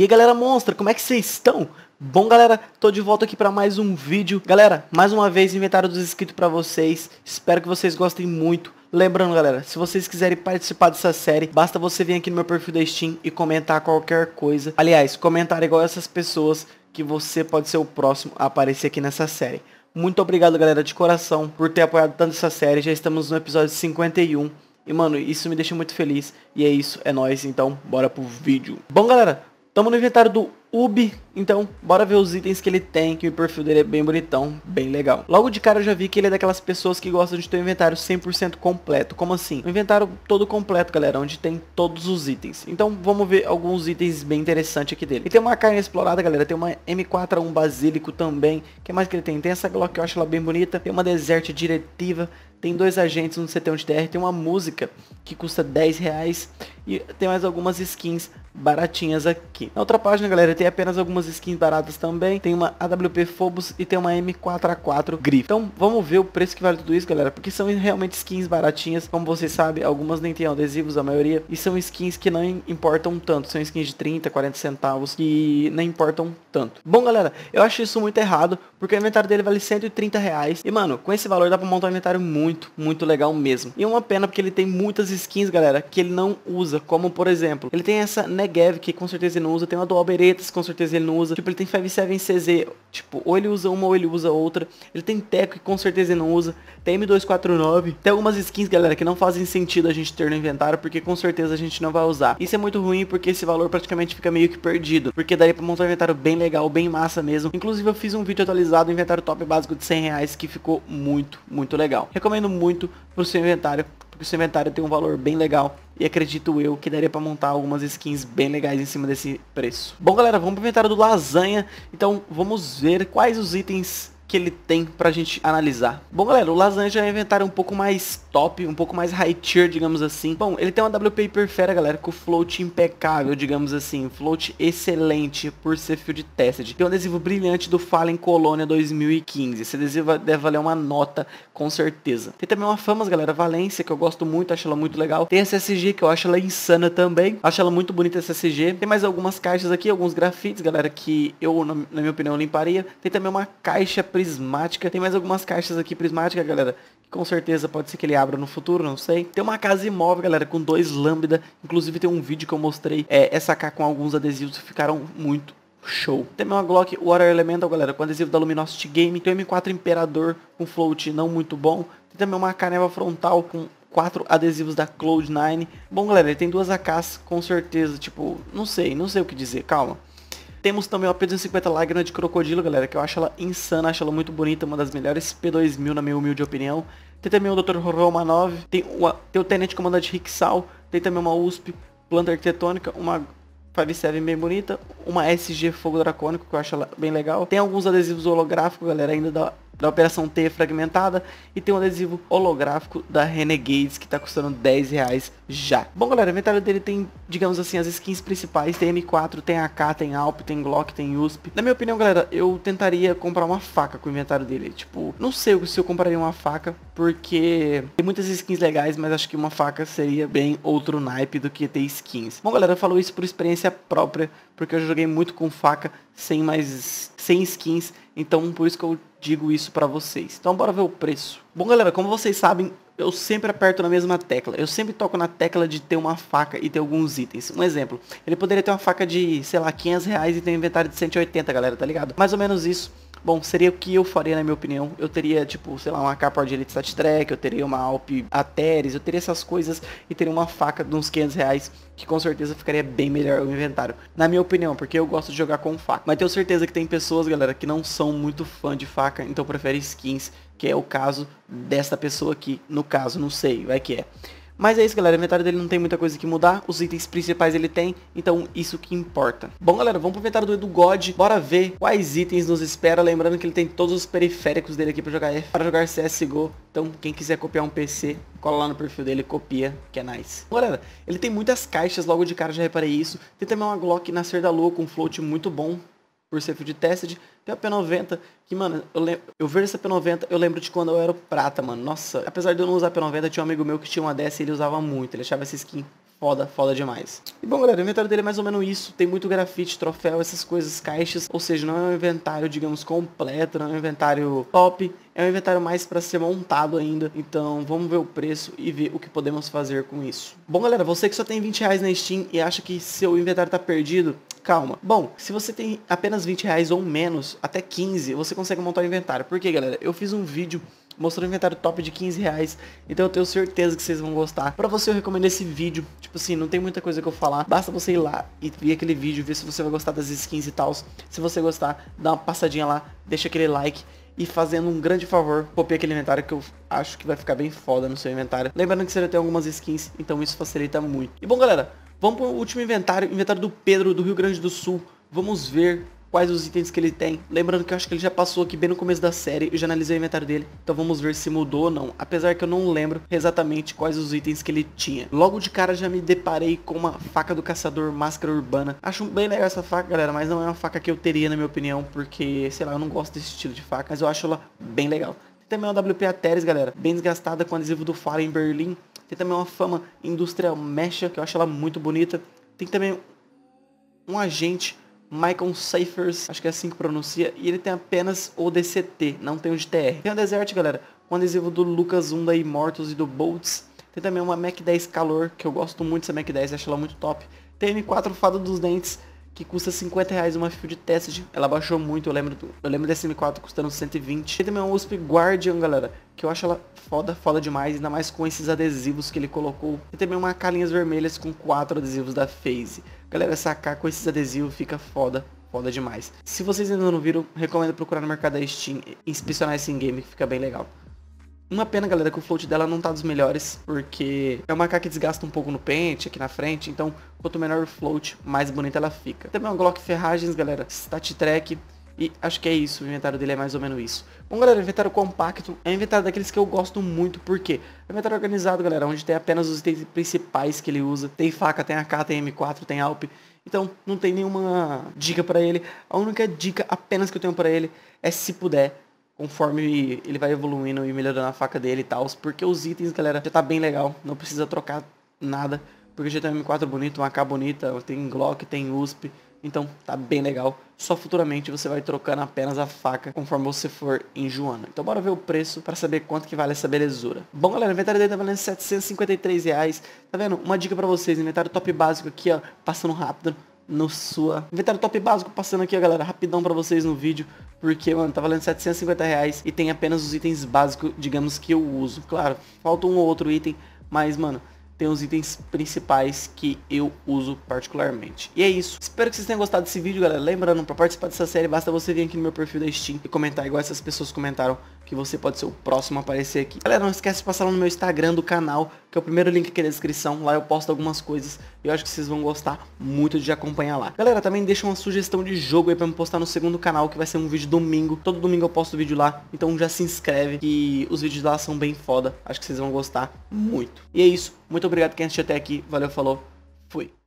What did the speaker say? E aí galera monstra, como é que vocês estão? Bom galera, tô de volta aqui para mais um vídeo. Galera, mais uma vez inventário dos inscritos para vocês. Espero que vocês gostem muito. Lembrando galera, se vocês quiserem participar dessa série, basta você vir aqui no meu perfil da Steam e comentar qualquer coisa. Aliás, comentar igual essas pessoas que você pode ser o próximo a aparecer aqui nessa série. Muito obrigado galera de coração por ter apoiado tanto essa série. Já estamos no episódio 51. E mano, isso me deixa muito feliz. E é isso, é nóis, então bora pro vídeo. Bom galera, estamos no inventário do Ubi, então bora ver os itens que ele tem, que o perfil dele é bem bonitão, bem legal. Logo de cara eu já vi que ele é daquelas pessoas que gostam de ter um inventário 100% completo. Como assim? Um inventário todo completo, galera, onde tem todos os itens. Então vamos ver alguns itens bem interessantes aqui dele. Ele tem uma AK inexplorada, galera, tem uma M4A1 basílico também. O que mais que ele tem? Tem essa Glock que eu acho ela bem bonita, tem uma desert diretiva, tem dois agentes, um CT, um de TR, tem uma música que custa 10 reais e tem mais algumas skins baratinhas aqui. Na outra página, galera, tem apenas algumas skins baratas também. Tem uma AWP Phobos e tem uma M4A4 Griff. Então, vamos ver o preço que vale tudo isso, galera, porque são realmente skins baratinhas. Como vocês sabem, algumas nem tem adesivos, a maioria. E são skins que não importam tanto. São skins de 30, 40 centavos que não importam tanto. Bom, galera, eu acho isso muito errado, porque o inventário dele vale 130 reais. E, mano, com esse valor dá pra montar um inventário muito legal mesmo. E é uma pena porque ele tem muitas skins, galera, que ele não usa. Como, por exemplo, ele tem essa Negev, que com certeza ele não usa. Tem uma Dual Beretas, com certeza ele não usa. Tipo, ele tem Five-Seven CZ, tipo, ou ele usa uma ou ele usa outra. Ele tem Teco, que com certeza ele não usa. Tem M249. Tem algumas skins, galera, que não fazem sentido a gente ter no inventário, porque com certeza a gente não vai usar. Isso é muito ruim, porque esse valor praticamente fica meio que perdido, porque daria pra montar um inventário bem legal, bem massa mesmo. Inclusive eu fiz um vídeo atualizado, inventário top básico de 100 reais, que ficou muito legal. Recomendo muito pro seu inventário, porque o seu inventário tem um valor bem legal. E acredito eu que daria pra montar algumas skins bem legais em cima desse preço. Bom, galera, vamos pro inventário do Lasanja. Então, vamos ver quais os itens que ele tem pra gente analisar. Bom, galera, o Lasanja é um inventário um pouco mais top, um pouco mais high tier, digamos assim. Bom, ele tem uma WP Perfera, galera, com float impecável, digamos assim. Float excelente por ser field tested. Tem um adesivo brilhante do Fallen Colônia 2015. Esse adesivo deve valer uma nota, com certeza. Tem também uma FAMAS, galera, Valência, que eu gosto muito, acho ela muito legal. Tem essa SG, que eu acho ela insana também. Acho ela muito bonita, essa SG. Tem mais algumas caixas aqui, alguns grafites, galera, que eu, na minha opinião, limparia. Tem também uma caixa prismática, tem mais algumas caixas aqui prismática, galera, que com certeza pode ser que ele abra no futuro, não sei. Tem uma casa imóvel, galera, com dois lambda, inclusive tem um vídeo que eu mostrei essa AK com alguns adesivos que ficaram muito show. Também uma Glock Water Elemental, galera, com adesivo da Luminosity Game. Tem um M4 Imperador com float não muito bom. Tem também uma AK neva frontal com 4 adesivos da Cloud9. Bom, galera, ele tem duas AKs com certeza, tipo, não sei o que dizer, calma. Temos também a P250 Laguna de Crocodilo, galera, que eu acho ela insana, acho ela muito bonita, uma das melhores P2000 na minha humilde opinião. Tem também o Dr. Horvão Manov, tem o Tenente Comandante Ricksal, tem também uma USP Planta Arquitetônica, uma Five-Seven bem bonita, uma SG Fogo Dracônico, que eu acho ela bem legal. Tem alguns adesivos holográficos, galera, ainda da Operação T Fragmentada, e tem um adesivo holográfico da Renegades, que tá custando 10 reais já. Bom, galera, o inventário dele tem, digamos assim, as skins principais. Tem M4, tem AK, tem AWP, tem Glock, tem USP. Na minha opinião, galera, eu tentaria comprar uma faca com o inventário dele. Tipo, não sei se eu compraria uma faca, porque tem muitas skins legais, mas acho que uma faca seria bem outro naipe do que ter skins. Bom, galera, eu falo isso por experiência própria, porque eu joguei muito com faca, sem skins, então por isso que eu digo isso pra vocês. Então bora ver o preço. Bom, galera, como vocês sabem, eu sempre aperto na mesma tecla. Eu sempre toco na tecla de ter uma faca e ter alguns itens. Um exemplo, ele poderia ter uma faca de, sei lá, 500 reais e ter um inventário de 180, galera, tá ligado? Mais ou menos isso. Bom, seria o que eu faria, na minha opinião. Eu teria, tipo, sei lá, uma capa de elite stat track, eu teria uma AWP Ateres, eu teria essas coisas e teria uma faca de uns 500 reais, que com certeza ficaria bem melhor o inventário, na minha opinião, porque eu gosto de jogar com faca. Mas tenho certeza que tem pessoas, galera, que não são muito fã de faca, então prefere skins, que é o caso desta pessoa aqui, no caso, não sei, vai que é. Mas é isso, galera, o inventário dele não tem muita coisa que mudar, os itens principais ele tem, então isso que importa. Bom, galera, vamos pro inventário do Edu God, bora ver quais itens nos espera, lembrando que ele tem todos os periféricos dele aqui para jogar CSGO, então quem quiser copiar um PC, cola lá no perfil dele, copia, que é nice. Bom, galera, ele tem muitas caixas, logo de cara já reparei isso, tem também uma Glock Nascer da Lua com um float muito bom, por ser field tested. Tem a P90, que, mano, eu vejo essa P90, eu lembro de quando eu era prata, mano. Nossa, apesar de eu não usar P90, tinha um amigo meu que tinha uma dessa e ele usava muito. Ele achava essa skin foda, foda demais. E bom, galera, o inventário dele é mais ou menos isso. Tem muito grafite, troféu, essas coisas, caixas. Ou seja, não é um inventário, digamos, completo, não é um inventário top. É um inventário mais para ser montado ainda. Então vamos ver o preço e ver o que podemos fazer com isso. Bom, galera, você que só tem 20 reais na Steam e acha que seu inventário tá perdido, calma. Bom, se você tem apenas 20 reais ou menos, até 15, você consegue montar o inventário. Por quê, galera? Eu fiz um vídeo mostrando um inventário top de 15 reais, então eu tenho certeza que vocês vão gostar. Pra você, eu recomendo esse vídeo. Tipo assim, não tem muita coisa que eu falar, basta você ir lá e ver aquele vídeo, ver se você vai gostar das skins e tal. Se você gostar, dá uma passadinha lá, deixa aquele like. E fazendo um grande favor, copie aquele inventário que eu acho que vai ficar bem foda no seu inventário. Lembrando que você já tem algumas skins, então isso facilita muito. E bom, galera, vamos pro último inventário, inventário do Pedro, do Rio Grande do Sul. Vamos ver quais os itens que ele tem. Lembrando que eu acho que ele já passou aqui bem no começo da série, eu já analisei o inventário dele. Então vamos ver se mudou ou não, apesar que eu não lembro exatamente quais os itens que ele tinha. Logo de cara já me deparei com uma faca do caçador, máscara urbana. Acho bem legal essa faca, galera, mas não é uma faca que eu teria, na minha opinião, porque, sei lá, eu não gosto desse estilo de faca, mas eu acho ela bem legal. Tem também uma WP Ateres, galera, bem desgastada, com adesivo do Fallen Berlim. Tem também uma Fama Industrial Mecha, que eu acho ela muito bonita. Tem também um agente Michael Cyphers, acho que é assim que pronuncia, e ele tem apenas o DCT, não tem o de TR. Tem o Desert, galera, com adesivo do Lucas 1 da Immortals e do Bolts. Tem também uma Mac 10 Calor, que eu gosto muito dessa Mac 10, acho ela muito top. Tem a M4 Fada dos Dentes, que custa 50 reais uma field test. Ela baixou muito, eu lembro dessa M4 custando 120. Tem também uma USP Guardian, galera, que eu acho ela foda, foda demais, ainda mais com esses adesivos que ele colocou. Tem também uma AK Linhas Vermelhas com 4 adesivos da FaZe. Galera, essa AK com esses adesivos fica foda, foda demais. Se vocês ainda não viram, recomendo procurar no mercado da Steam e inspecionar esse in-game, que fica bem legal. Uma pena, galera, que o float dela não tá dos melhores, porque é uma AK que desgasta um pouco no pente, aqui na frente. Então, quanto menor o float, mais bonita ela fica. Também uma Glock Ferragens, galera, Stat Track. E acho que é isso, o inventário dele é mais ou menos isso. Bom, galera, inventário compacto é um inventário daqueles que eu gosto muito, porque é inventário organizado, galera, onde tem apenas os itens principais que ele usa. Tem faca, tem AK, tem M4, tem AWP. Então, não tem nenhuma dica pra ele. A única dica apenas que eu tenho pra ele é, se puder, conforme ele vai evoluindo e melhorando a faca dele e tal, porque os itens, galera, já tá bem legal. Não precisa trocar nada, porque já tem um M4 bonito, uma AK bonita, tem Glock, tem USP. Então tá bem legal. Só futuramente você vai trocando apenas a faca conforme você for enjoando. Então bora ver o preço para saber quanto que vale essa belezura. Bom, galera, o inventário dele tá valendo 753 reais. Tá vendo? Uma dica pra vocês, inventário top básico aqui, ó, passando rápido no sua. Inventário top básico passando aqui, ó, galera, rapidão pra vocês no vídeo, porque, mano, tá valendo 750 reais e tem apenas os itens básicos, digamos, que eu uso. Claro, falta um ou outro item, mas, mano, tem os itens principais que eu uso particularmente. E é isso. Espero que vocês tenham gostado desse vídeo, galera. Lembrando, para participar dessa série, basta você vir aqui no meu perfil da Steam e comentar igual essas pessoas comentaram, que você pode ser o próximo a aparecer aqui. Galera, não esquece de passar lá no meu Instagram do canal, que é o primeiro link aqui na descrição. Lá eu posto algumas coisas e eu acho que vocês vão gostar muito de acompanhar lá. Galera, também deixa uma sugestão de jogo aí para me postar no segundo canal, que vai ser um vídeo domingo. Todo domingo eu posto vídeo lá, então já se inscreve, que os vídeos lá são bem foda. Acho que vocês vão gostar muito. E é isso. Muito obrigado quem assistiu até aqui. Valeu, falou, fui.